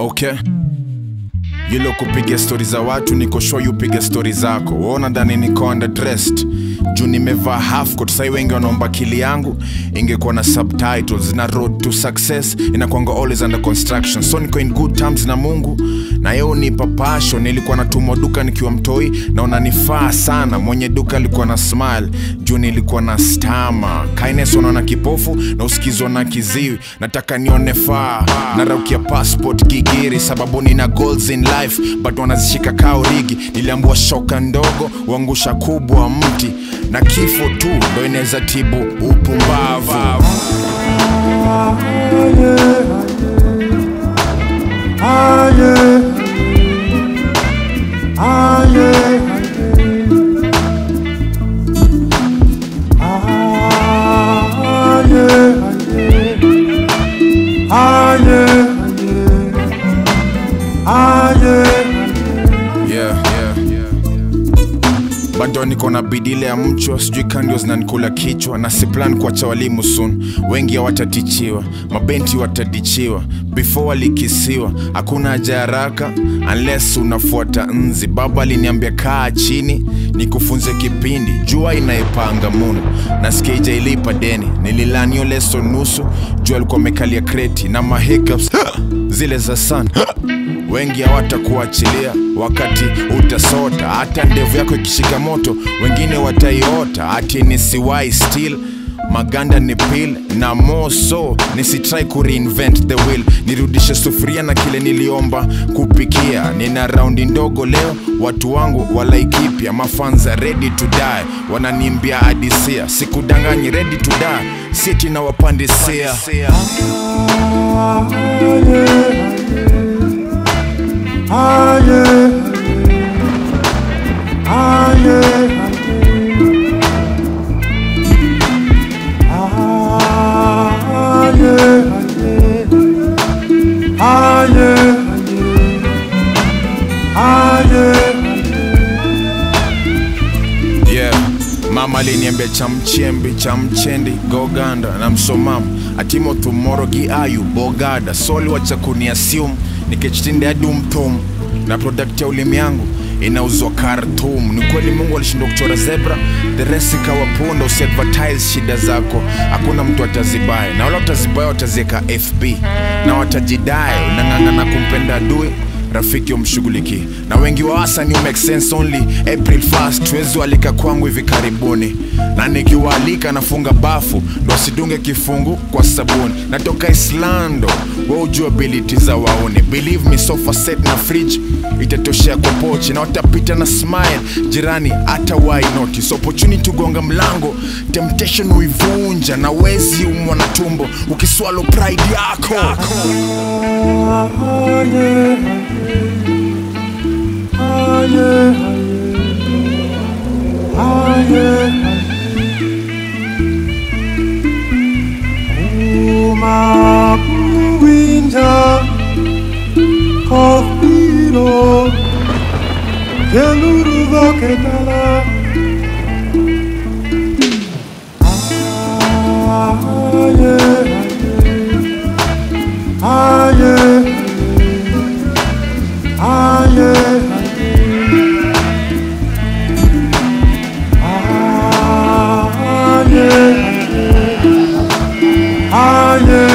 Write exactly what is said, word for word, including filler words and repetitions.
Okay. Yilo kupiga story za watu, niko show you piga story zako. Waona ndani niko underdressed, juu nimevaa half coat. Sai wengi wanaomba kili yangu ingekuwa na subtitles. Na road to success inakuanga always under construction. So niko in good terms na Mungu, na yeye unipa passion. Nilikuwa natumwa duka nikiwa mtoi, na unanifaa sana. Mwenye duka alikuwa na smile, juu nilikuwa na stama. Kindness wanaona kipofu na usikizo na kiziwi. Nataka nione faa, na raukia passport kigiri. Sababu nina goals in life, but wanazishika kao rigi. Niliambua shoka ndogo wangusha kubwa mti, na kifo tu ndo inaweza tibu upumbavu. Bado niko na bidile ya mchwa, sijui kandios na nikula kichwa. Na si plan kuacha walimu soon, wengi hawatatichiwa. Mabenti watadichiwa before walikisiwa. Hakuna haja haraka unless unafuata nzi. Baba aliniambia kaa chini nikufunze kipindi, jua inaipanga Mungu. Na skeja ilipa deni, nililanio leso nusu. Jua alikuwa amekalia kreti na ma hiccups zile za sun. Wengi hawatakuachilia wakati utasota. Hata ndevu yako ikishika moto wengine wataiota. Ati nisiwai still, maganda ni peel na moso. Nisitry ku reinvent the wheel, nirudishe sufuria na kile niliomba kupikia. Nina roundi ndogo leo, watu wangu walaikipia. Mafanza ready to die, wananimbia adisia. Sikudanganyi ready to die, siti na wapandisia. Ah yeah, ah yeah. Mama aliniambia chamchembi, chamchendi, goganda. Na msomamu, atimo tomorrow giayu, bogada. Soli wacha kuniassume, nikechitinde hadi umtum. Na product ya ulimi yangu inauzwa Khartoum. Ni kweli Mungu alishindwa kuchora zebra, the rest ikawa punda. Usiadvertise shida zako, hakuna mtu atazibaya. Na wala watazibaya watazieka F B, na watajidai. Unang'ang'ana kumpenda adui, rafiki umshughuliki. Na wengi wa wasani you make sense only April first. Tuwezu alika kwangu hivi karibuni, na nikiwaalika nafunga bafu ndo sidunge kifungu kwa sabuni. Natoka Islando, wewe ujue ability za waone. Believe me, sofa set na fridge itatoshea kwa pochi. Na watapita na smile jirani, hata why not. So opportunity gonga mlango, temptation uivunja. Na wezi umwa na tumbo ukiswallow pride yako. Oh yeah, oh yeah, oh yeah. Uma winter, cospiro, geluru voketala. Ah yeah, ah yeah. Ah yeah, ah yeah, ah yeah.